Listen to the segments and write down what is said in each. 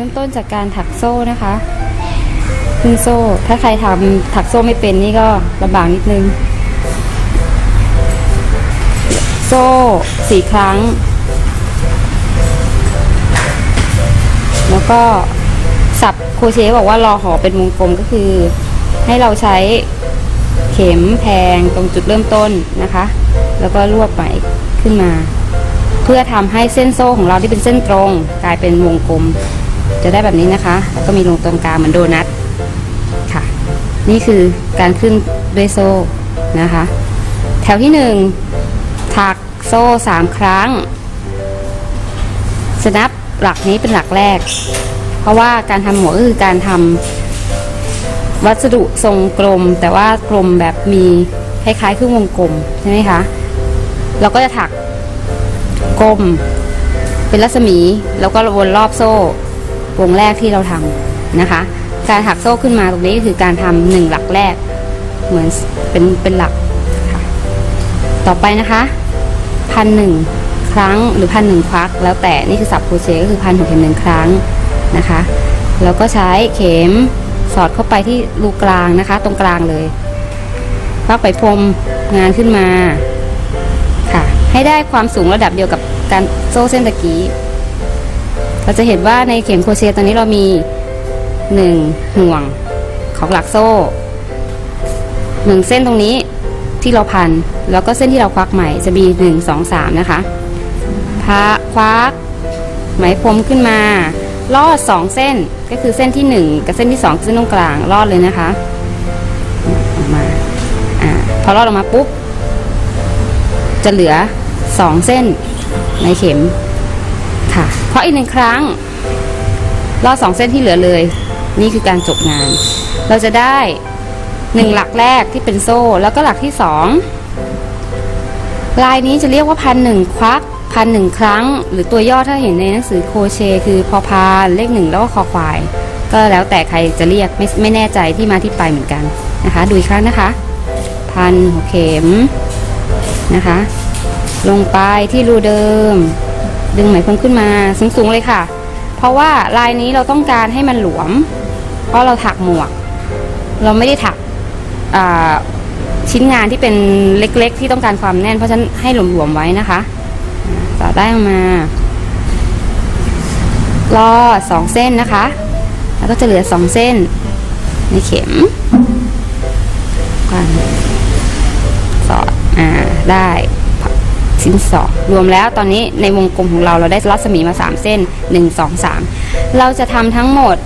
ริ่มต้นจากการถักโซ่นะคะครึ่งโซ่ถ้าใครทำถักโซ่ไม่เป็นนี่ก็ลำบากนิดนึงโซ่4ครั้งแล้วก็สับโครเชต์บอกว่ารอห่อเป็นวงกลมก็คือให้เราใช้เข็มแทงตรงจุดเริ่มต้นนะคะแล้วก็รวบไปขึ้นมาเพื่อทำให้เส้นโซ่ของเราที่เป็นเส้นตรงกลายเป็นวงกลมจะได้แบบนี้นะคะแล้วก็มีลงตรงกลางเหมือนโดนัทค่ะนี่คือการขึ้นด้วยโซ่นะคะแถวที่1ถักโซ่3ครั้งสนับหลักนี้เป็นหลักแรกเพราะว่าการทำหมวกก็คือการทำวัสดุทรงกลมแต่ว่ากลมแบบมีคล้ายๆครึ่งวงกลมใช่ไหมคะเราก็จะถักกลมเป็นรัศมีแล้วก็วนรอบโซ่วงแรกที่เราทำนะคะการถักโซ่ขึ้นมาตรงนี้ก็คือการทำ1หลักแรกเหมือนเป็นหลักค่ะต่อไปนะคะ1,001 ครั้งหรือ1,001ควักแล้วแต่นี่คือสับโครเชต์ก็คือ1,000เข็ม1ครั้งนะคะแล้วก็ใช้เข็มสอดเข้าไปที่รูกลางนะคะตรงกลางเลยพักไปพรมงานขึ้นมาค่ะให้ได้ความสูงระดับเดียวกับการโซ่เส้นตะกี้เราจะเห็นว่าในเข็มโครเชต์ตอนนี้เรามี1ห่วงของหลักโซ่1เส้นตรงนี้ที่เราพันแล้วก็เส้นที่เราควักใหม่จะมี1 2 3นะคะควักไหมพรมขึ้นมาลอด2เส้นก็คือเส้นที่1กับเส้นที่2เส้นตรงกลางลอดเลยนะคะออกมาพอลอดออกมาปุ๊บจะเหลือ2เส้นในเข็มค่ะเพราะอีก1ครั้งลอด2เส้นที่เหลือเลยนี่คือการจบงานเราจะได้1หลักแรกที่เป็นโซ่แล้วก็หลักที่2ลายนี้จะเรียกว่า1,001ควัก1,001ครั้งหรือตัวย่อถ้าเห็นในหนังสือโครเชต์คือพอพานเลข1แล้วก็คอควายก็แล้วแต่ใครจะเรียกไม่แน่ใจที่มาที่ไปเหมือนกันนะคะดูอีกครั้งนะคะพันหัวเข็มนะคะลงไปที่รูเดิมดึงไหมพรมขึ้นมาสูงๆเลยค่ะเพราะว่าลายนี้เราต้องการให้มันหลวมเพราะเราถักหมวกเราไม่ได้ถักชิ้นงานที่เป็นเล็กๆที่ต้องการความแน่นเพราะฉะนั้นให้หลวมๆไว้นะคะต่อได้มาลอด2เส้นนะคะแล้วก็จะเหลือ2เส้นในเข็มสอดได้ชิ้น2รวมแล้วตอนนี้ในวงกลมของเราได้รัศมีมา3เส้น1 2 3เราจะทำทั้งหมด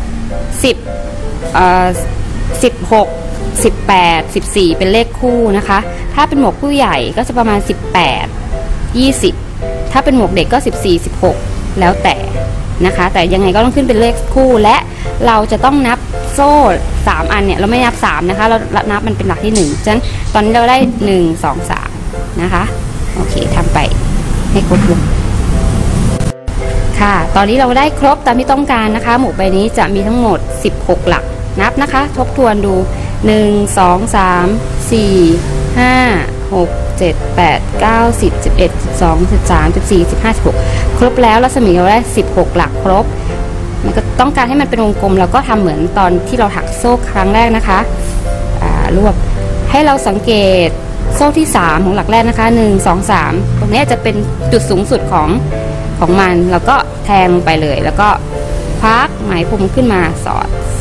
10 16 18 14เป็นเลขคู่นะคะถ้าเป็นหมวกผู้ใหญ่ก็จะประมาณ18 20ถ้าเป็นหมวกเด็กก็14 16แล้วแต่นะคะแต่ยังไงก็ต้องขึ้นเป็นเลขคู่และเราจะต้องนับโซ่3อันเนี่ยเราไม่นับ3นะคะเรานับมันเป็นหลักที่1ฉะนั้นตอนนี้เราได้1 2 3นะคะโอเคทำไปให้ครบวงค่ะตอนนี้เราได้ครบตามที่ต้องการนะคะหมวกใบนี้จะมีทั้งหมด16หลักนับนะคะทบทวนดู1 2 3 4 5 6 7 8 9 10 11 12 13 14 15 16ครบแล้วรัศมีเราได้16หลักครบมันก็ต้องการให้มันเป็นวงกลมเราก็ทำเหมือนตอนที่เราถักโซ่ครั้งแรกนะคะรวบให้เราสังเกตโซ่ที่3ของหลักแรกนะคะ1 2 3ตรงนี้จะเป็นจุดสูงสุดของมันแล้วก็แทงไปเลยแล้วก็พักไหมพรมขึ้นมาส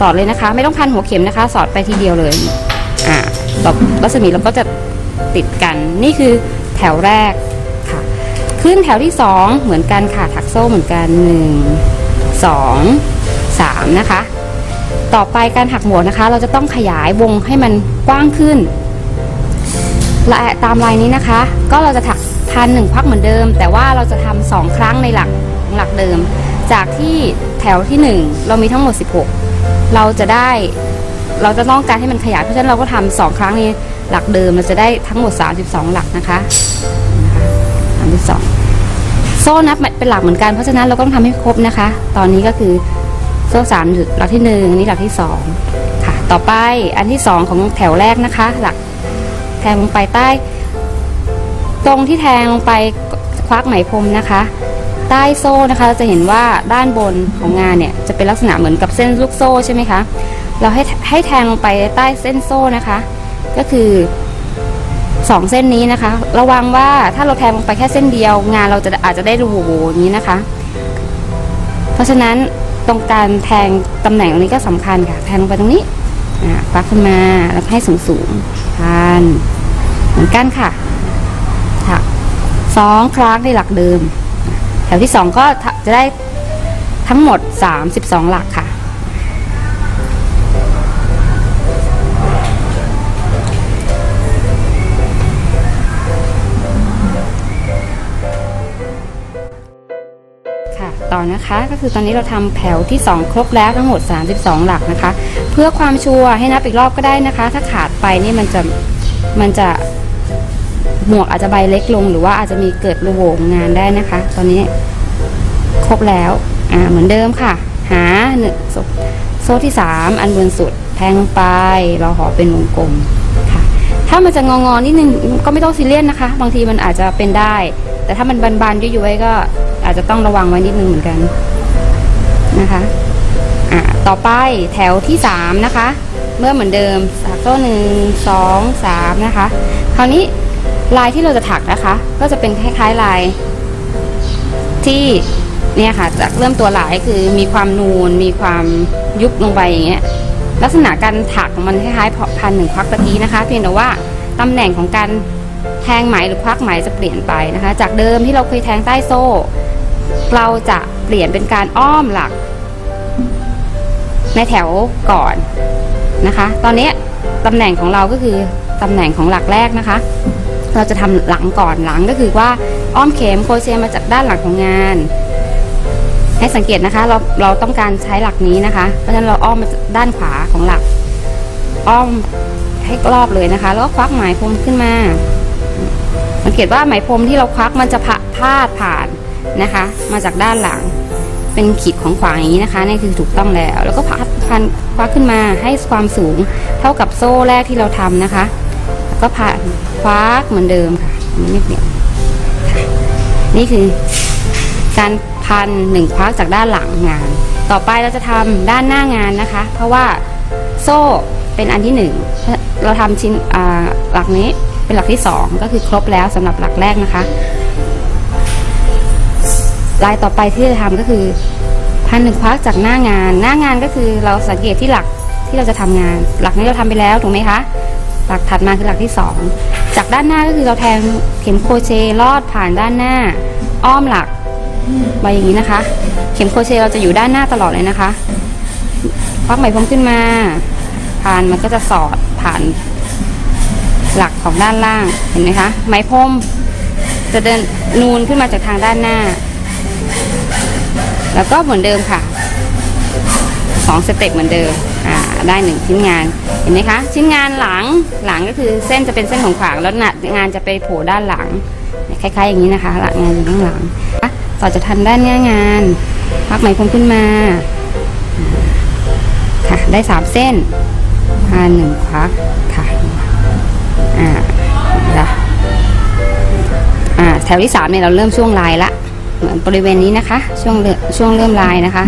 อดเลยนะคะไม่ต้องพันหัวเข็มนะคะสอดไปทีเดียวเลยรัศมีเราก็จะติดกันนี่คือแถวแรกค่ะขึ้นแถวที่2เหมือนกันค่ะถักโซ่เหมือนกัน1 2 3นะคะต่อไปการถักหมวกนะคะเราจะต้องขยายวงให้มันกว้างขึ้นและตามลายนี้นะคะก็เราจะถัก1,001ควักเหมือนเดิมแต่ว่าเราจะทำ2ครั้งในหลักเดิมจากที่แถวที่1เรามีทั้งหมด16เราจะต้องการให้มันขยายเพราะฉะนั้นเราก็ทำ2ครั้งในหลักเดิมเราจะได้ทั้งหมด32หลักนะคะ32โซ่นับเป็นหลักเหมือนกันเพราะฉะนั้นเราก็ต้องทำให้ครบนะคะตอนนี้ก็คือโซ่3หลักที่1อันนี้หลักที่2ค่ะต่อไปอันที่2ของแถวแรกนะคะหลักแทงลงไปใต้ตรงที่แทงลงไปควักไหมพรมนะคะ ใต้โซ่นะคะเราจะเห็นว่าด้านบนของงานเนี่ยจะเป็นลักษณะเหมือนกับเส้นลูกโซ่ใช่ไหมคะเราให้แทงลงไปใต้เส้นโซ่นะคะก็คือ2เส้นนี้นะคะระวังว่าถ้าเราแทงลงไปแค่เส้นเดียวงานเราจะอาจจะได้รูโหว่อย่างนี้นะคะเพราะฉะนั้นตรงการแทงตำแหน่งตรงนี้ก็สำคัญค่ะแทงลงไปตรงนี้ปักขึ้นมาแล้วให้สูงๆพันเหมือนกันค่ะ2ครั้งในหลักเดิมแถวที่2ก็จะได้ทั้งหมด32หลักค่ะต่อนะคะก็คือตอนนี้เราทำแถวที่2ครบแล้วทั้งหมด32หลักนะคะเพื่อความชัวร์ให้นับอีกรอบก็ได้นะคะถ้าขาดไปนี่มันจะหมวกอาจจะใบเล็กลงหรือว่าอาจจะมีเกิดรูโหว่งานได้นะคะตอนนี้ครบแล้วเหมือนเดิมค่ะหาโซ่ที่3อันบนสุดแทงไปเราห่อเป็นวงกลมค่ะถ้ามันจะงองๆนิดนึงก็ไม่ต้องซีเรียสนะคะบางทีมันอาจจะเป็นได้แต่ถ้ามันบานๆยุ่ยๆก็อาจจะต้องระวังไว้นิดนึงเหมือนกันนะคะต่อไปแถวที่3นะคะเมื่อเหมือนเดิมถักโซ่1 2 3นะคะคราวนี้ลายที่เราจะถักนะคะก็จะเป็นคล้ายๆลายที่เนี่ยค่ะจากเริ่มตัวลายคือมีความนูนมีความยุบลงไปอย่างเงี้ยลักษณะการถักมันคล้ายๆพันหนึ่งควักตะกี้นะคะเพียงแต่ว่าตำแหน่งของการแทงไหมหรือควักไหมจะเปลี่ยนไปนะคะจากเดิมที่เราเคยแทงใต้โซ่เราจะเปลี่ยนเป็นการอ้อมหลักในแถวก่อนนะคะตอนนี้ตำแหน่งของเราก็คือตำแหน่งของหลักแรกนะคะเราจะทำหลังก่อนหลังก็คือว่าอ้อมเข็มโครเชต์มาจากด้านหลังของงานให้สังเกตนะคะเราต้องการใช้หลักนี้นะคะเพราะฉะนั้นเราอ้อมมาด้านขวาของหลักอ้อมให้รอบเลยนะคะแล้วก็ควักไหมพรมขึ้นมาสังเกตว่าไหมพรมที่เราควักมันจะพาดผ่านนะคะมาจากด้านหลังเป็นขีดของขวางอย่างนี้นะคะนี่คือถูกต้องแล้วแล้วก็พาดพันควักขึ้นมาให้ความสูงเท่ากับโซ่แรกที่เราทำนะคะก็ผ่านควักเหมือนเดิมค่ะไม่เปลี่ยนนี่คือการพันหนึ่งควักจากด้านหลังงานต่อไปเราจะทำด้านหน้างานนะคะเพราะว่าโซ่เป็นอันที่1เราทำชิ้นหลักนี้เป็นหลักที่2ก็คือครบแล้วสำหรับหลักแรกนะคะลายต่อไปที่จะทำก็คือพันหนึ่งควักจากหน้างานหน้างานก็คือเราสังเกตที่หลักที่เราจะทำงานหลักนี้เราทำไปแล้วถูกไหมคะหลักถัดมาคือหลักที่2จากด้านหน้าก็คือเราแทงเข็มโครเชต์ลอดผ่านด้านหน้าอ้อมหลักไปอย่างนี้นะคะเข็มโครเชต์เราจะอยู่ด้านหน้าตลอดเลยนะคะควักไหมพรมขึ้นมาผ่านมันก็จะสอดผ่านหลักของด้านล่างเห็นไหมคะไหมพรมจะเดินนูนขึ้นมาจากทางด้านหน้าแล้วก็เหมือนเดิมค่ะ2สเต็ปเหมือนเดิมได้1ชิ้นงานเห็นไหมคะชิ้นงานหลังก็คือเส้นจะเป็นเส้นของขวางแล้วงานจะไปโผล่ด้านหลังคล้ายๆอย่างนี้นะคะหลักงานอยู่ข้างหลังต่อจะทันด้านหน้างานพักไหมพรมขึ้นมาค่ะได้3เส้นผ่าน1พักค่ะแถวที่3เนี่ยเราเริ่มช่วงลายละเหมือนบริเวณนี้นะคะช่วงเริ่มลายนะคะ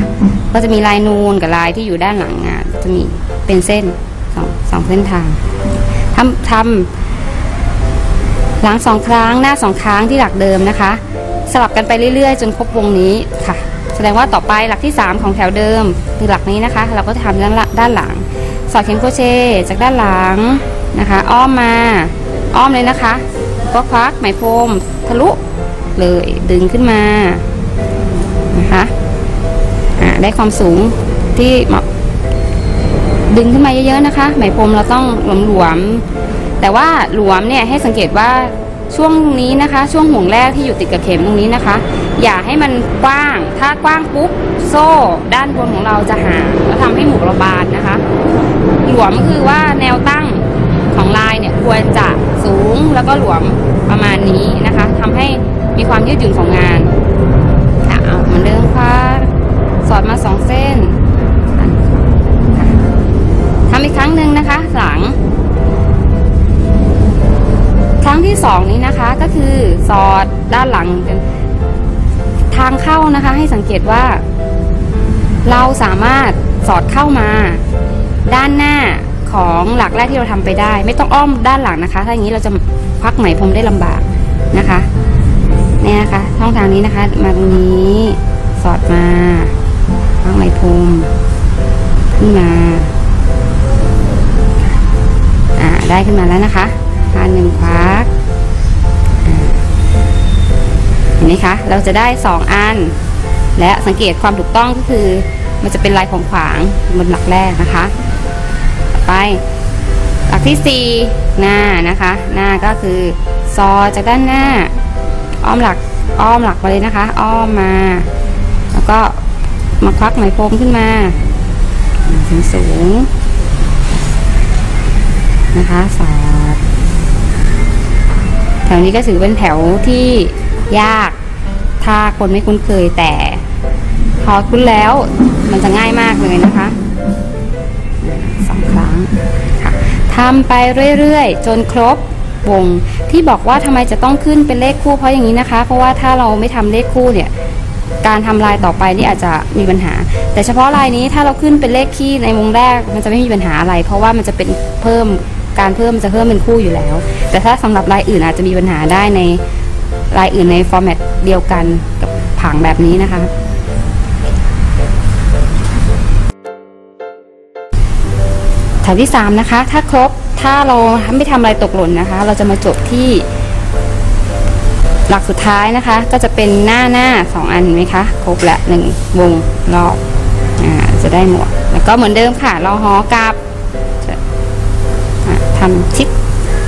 ก็จะมีลายนูนกับลายที่อยู่ด้านหลังงานจะมีเป็นเส้นสองเส้นทางทำหลัง2ครั้งหน้า2ครั้งที่หลักเดิมนะคะสลับกันไปเรื่อยๆจนครบวงนี้ค่ะแสดงว่าต่อไปหลักที่3ของแถวเดิมคือหลักนี้นะคะเราก็ทำด้านหลังสอดเข็มโครเชต์จากด้านหลังนะคะอ้อมมาอ้อมเลยนะคะก็ควักไหมพรมทะลุเลยดึงขึ้นมานะคะได้ความสูงที่เหมาะดึงขึ้นมาเยอะๆนะคะไหมพรมเราต้องหลวมๆแต่ว่าหลวมเนี่ยให้สังเกตว่าช่วงนี้นะคะช่วงห่วงแรกที่อยู่ติดกับเข็มตรงนี้นะคะอย่าให้มันกว้างถ้ากว้างปุ๊บโซ่ด้านบนของเราจะห่างแล้วทำให้หมวกเราบานนะคะหลวมคือว่าแนวตั้งของลายเนี่ยควรจะสูงแล้วก็หลวมประมาณนี้นะคะทำให้มีความยืดหยุ่นของงานเหมือนเดิมค่ะสอดมา2เส้นทำอีกครั้งหนึ่งนะคะหลังครั้งที่2นี้นะคะก็คือสอดด้านหลัง ทางเข้านะคะให้สังเกตว่าเราสามารถสอดเข้ามาด้านหน้าของหลักแรกที่เราทำไปได้ไม่ต้องอ้อมด้านหลังนะคะถ้าอย่างนี้เราจะควักไหมพรมได้ลำบากนะคะเนี่ยนะคะช่องทางนี้นะคะมาตรงนี้สอดมาควักไหมพรมขึ้นมาได้ขึ้นมาแล้วนะคะทานหนึ่งควักเห็นไหมคะเราจะได้2อันและสังเกตความถูกต้องก็คือมันจะเป็นลายของขวางบนหลักแรกนะคะไปหลักที่4หน้านะคะหน้าก็คือซอจากด้านหน้าอ้อมหลักไปเลยนะคะอ้อมมาแล้วก็มาควักไหมพรมขึ้นมาสูงนะคะสอดแถวนี้ก็ถือเป็นแถวที่ยากถ้าคนไม่คุ้นเคยแต่พอคุ้นแล้วมันจะง่ายมากเลยนะคะ2ครั้งค่ะทำไปเรื่อยๆจนครบวงที่บอกว่าทำไมจะต้องขึ้นเป็นเลขคู่เพราะอย่างนี้นะคะเพราะว่าถ้าเราไม่ทำเลขคู่เนี่ยการทำลายต่อไปนี่อาจจะมีปัญหาแต่เฉพาะลายนี้ถ้าเราขึ้นเป็นเลขคี่ในวงแรกมันจะไม่มีปัญหาอะไรเพราะว่ามันจะเป็นเพิ่มเป็นคู่อยู่แล้วแต่ถ้าสำหรับลายอื่นอาจจะมีปัญหาได้ในลายอื่นในฟอร์แมตเดียวกันกับผังแบบนี้นะคะแถวที่3นะคะถ้าครบถ้าเราไม่ทำลายตกหล่นนะคะเราจะมาจบที่หลักสุดท้ายนะคะก็จะเป็นหน้า2อันไหมคะครบละ1วงรอบจะได้หมวกแล้วก็เหมือนเดิมค่ะเราห่อกลับทำชิด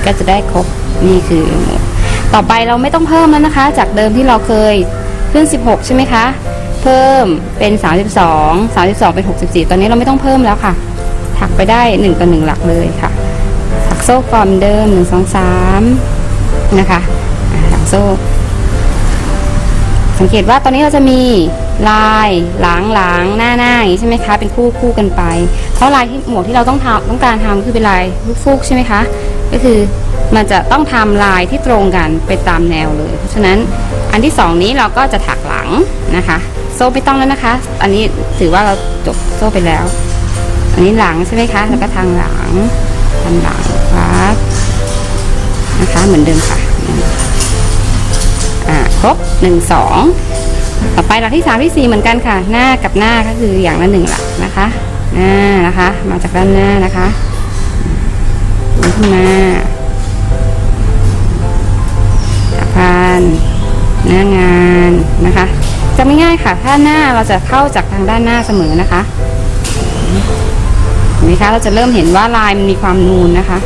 ก็จะได้ครบนี่คือหมวกต่อไปเราไม่ต้องเพิ่มแล้วนะคะจากเดิมที่เราเคยขึ้น16ใช่ไหมคะเพิ่มเป็น32เป็น64ตอนนี้เราไม่ต้องเพิ่มแล้วค่ะถักไปได้1กับ1หลักเลยค่ะถักโซ่ก่อนเดิม1 2 3นะคะโซ่สังเกตว่าตอนนี้เราจะมีลายหลังหน้าใช่ไหมคะเป็นคู่กันไปเพราะลายที่หมวกที่เราต้องการทำคือเป็นลายลูกฟูกใช่ไหมคะก็คือมันจะต้องทำลายที่ตรงกันไปตามแนวเลยเพราะฉะนั้นอันที่2นี้เราก็จะถักหลังนะคะโซ่ไม่ต้องแล้วนะคะอันนี้ถือว่าเราจบโซ่ไปแล้วอันนี้หลังใช่ไหมคะแล้วก็ทางหลังครับนะคะเหมือนเดิมค่ะครบ1 2ต่อไปหลักที่3ที่4เหมือนกันค่ะหน้ากับหน้าก็คืออย่างละ1หลักนะคะหน้านะคะมาจากด้านหน้านะคะขึ้นมาผ่านหน้างานนะคะจะไม่ง่ายค่ะถ้าหน้าเราจะเข้าจากทางด้านหน้าเสมอนะคะเห็นไหมคะเราจะเริ่มเห็นว่าลายมันมีความนูนนะคะ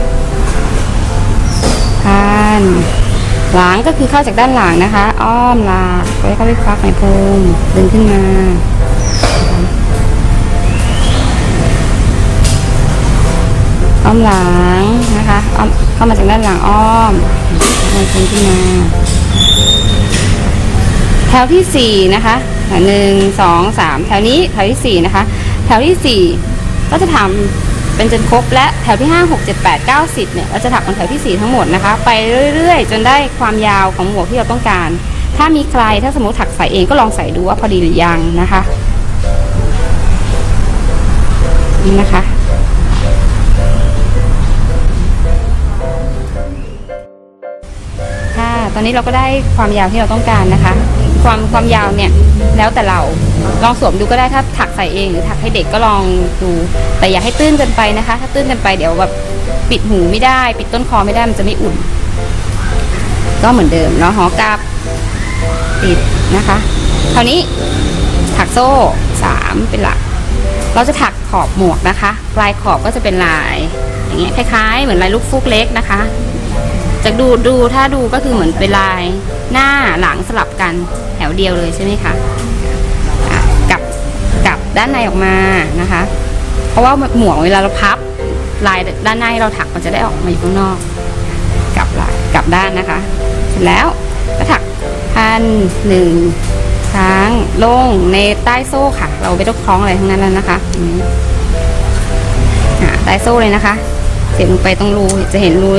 ผ่านหลังก็คือเข้าจากด้านหลังนะคะอ้อมลากไว้เข้าไปควักไหมพรมดึงขึ้นมาอ้อมหลังนะคะอ้อมเข้ามาจากด้านหลังอ้อมไหมพรมขึ้นมาแถวที่4นะคะ1 2 3แถวนี้แถวที่4นะคะแถวที่4ก็จะทำเป็นจนครบและแถวที่5 6 7 8 9 10เนี่ยเราจะถักเป็นแถวที่4ทั้งหมดนะคะไปเรื่อยๆจนได้ความยาวของหมวกที่เราต้องการถ้ามีใครถ้าสมมติถักใส่เองก็ลองใส่ดูว่าพอดีหรือยังนะคะนี่นะคะตอนนี้เราก็ได้ความยาวที่เราต้องการนะคะความยาวเนี่ยแล้วแต่เราลองสวมดูก็ได้ถ้าถักใส่เองหรือถักให้เด็กก็ลองดูแต่อย่าให้ตื้นเกินไปนะคะถ้าตื้นเกินไปเดี๋ยวแบบปิดหูไม่ได้ปิดต้นคอไม่ได้มันจะไม่อุ่นก็เหมือนเดิมเนาะห่อกลับปิดนะคะคราวนี้ถักโซ่3เป็นหลักเราจะถักขอบหมวกนะคะปลายขอบก็จะเป็นลายอย่างเงี้ยคล้ายๆเหมือนลายลูกฟูกเล็กนะคะจากดูถ้าดูก็คือเหมือนเป็นลายหน้าหลังสลับกันแถวเดียวเลยใช่ไหมคะกลับด้านในออกมานะคะเพราะว่าหมวกเวลาเราพับลายด้านในเราถักมันจะได้ออกมาอยู่ข้างนอกกลับด้านนะคะเสร็จแล้วก็ถักพัน1ครั้งลงในใต้โซ่ค่ะเราไม่ต้องคล้องอะไรทั้งนั้นแล้วนะคะใต้โซ่เลยนะคะเสร็จลงไปต้องรูจะเห็นรู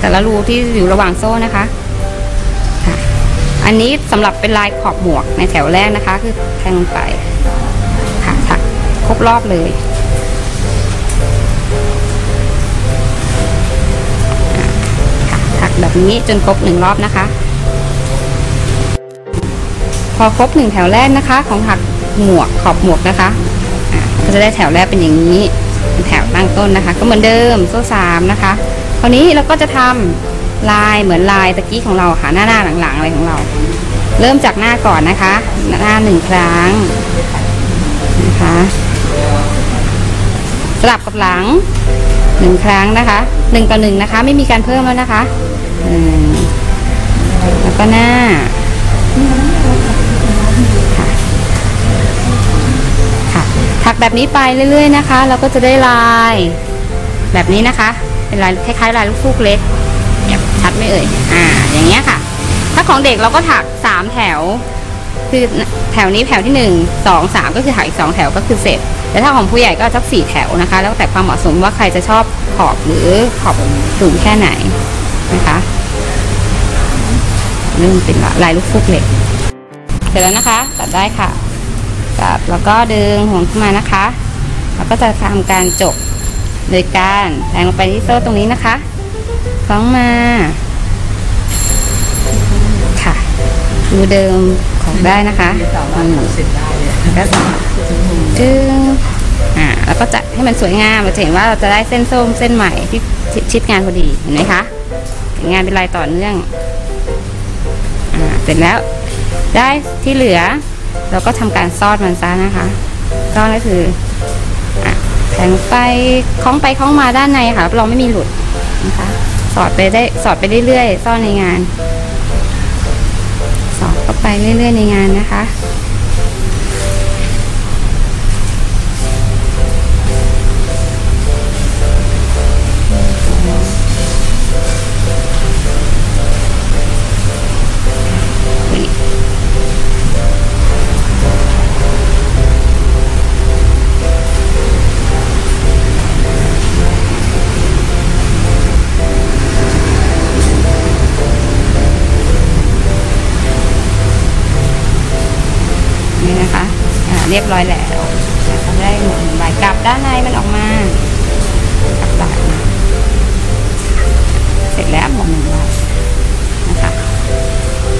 แต่ละรูที่อยู่ระหว่างโซ่นะคะอั อันนี้สำหรับเป็นลายขอบหมวกในแถวแรกนะคะคือแทงลงไปค่ะถักครบรอบเลยถักแบบนี้จนครบหนึ่งรอบนะคะพอครบหนึ่งแถวแรกนะคะของถักหมวกขอบหมวกนะคะก็จะได้แถวแรกเป็นอย่างนี้เป็นแถวตั้งต้นนะคะก็เหมือนเดิมโซ่สามนะคะคราวนี้เราก็จะทำลายเหมือนลายตะกี้ของเราค่ะหน้าหลังๆอะไรของเราเริ่มจากหน้าก่อนนะคะหน้าหนึ่งครั้งนะคะสลับกับหลังหนึ่งครั้งนะคะหนึ่งต่อหนึ่งนะคะไม่มีการเพิ่มแล้วนะคะแล้วก็หน้าถักแบบนี้ไปเรื่อยๆนะคะเราก็จะได้ลายแบบนี้นะคะเป็นลายคล้ายๆลายลูกฟูกเล็กชัดไม่เอ่ยอย่างเงี้ยค่ะถ้าของเด็กเราก็ถัก3แถวคือแถวนี้แถวที่1 2 3ก็คือถักอีก2แถวก็คือเสร็จแต่ถ้าของผู้ใหญ่ก็สัก4แถวนะคะแล้วแต่ความเหมาะสมว่าใครจะชอบขอบหรือขอบสูงแค่ไหนนะคะเริ่มเป็นลายลูกฟูกเล็กเสร็จแล้วนะคะตัดได้ค่ะแล้วก็ดึงห่วงขึ้นมานะคะแล้วก็จะทำการจบโดยการแทงลงไปที่โซ่ตรงนี้นะคะคล้องมาค่ะดูเดิมของได้นะคะจึงแล้วก็จัดให้มันสวยงามเราจะเห็นว่าเราจะได้เส้นส้มเส้นใหม่ที่ชิดงานพอดีเห็นไหมคะงานเป็นลายต่อเนื่องเสร็จแล้วได้ที่เหลือเราก็ทำการซ่อนมันซะนะคะซ่อนก็คือแทงไปคล้องไปคล้องมาด้านในค่ะเราไม่มีหลุดนะคะสอดไปเรื่อยๆซ่อนในงานสอดเข้าไปเรื่อยๆในงานนะคะเรียบร้อยแล้วทำได้หมุนไหลกลับด้านในมันออกมากลับด้านเสร็จแล้วหมวกหนึ่งใบนะคะ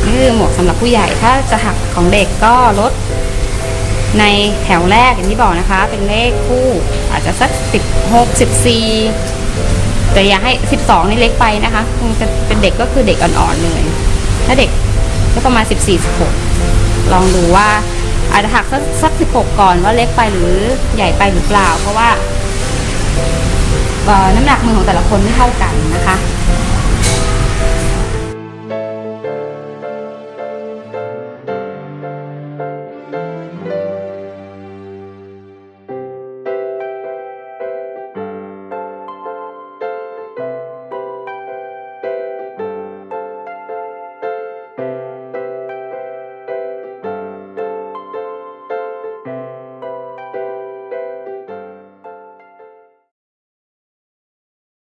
คือหมวกสำหรับผู้ใหญ่ถ้าจะถักของเด็กก็ลดในแถวแรกอย่างที่บอกนะคะเป็นเลขคู่อาจจะสัก16 14แต่อย่าให้12นี่เล็กไปนะคะคงจะเป็นเด็กก็คือเด็กอ่อนๆเลยถ้าเด็กก็ประมาณ14 16ลองดูว่าอาจจะถักสัก16ก่อนว่าเล็กไปหรือใหญ่ไปหรือเปล่าเพราะว่าน้ำหนักมือของแต่ละคนไม่เท่ากันนะคะ